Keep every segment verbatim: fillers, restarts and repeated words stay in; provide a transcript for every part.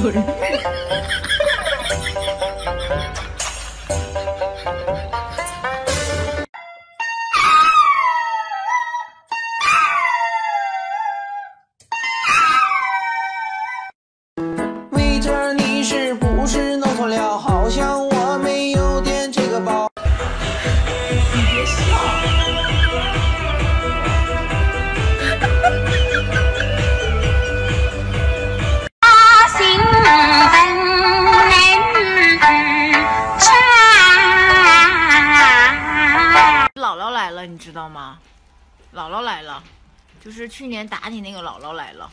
senhor.你知道吗？姥姥来了，就是去年打你那个姥姥来了。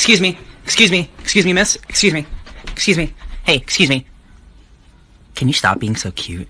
Excuse me, excuse me, excuse me, miss, excuse me, excuse me, hey, excuse me. Can you stop being so cute?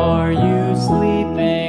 Are you sleeping?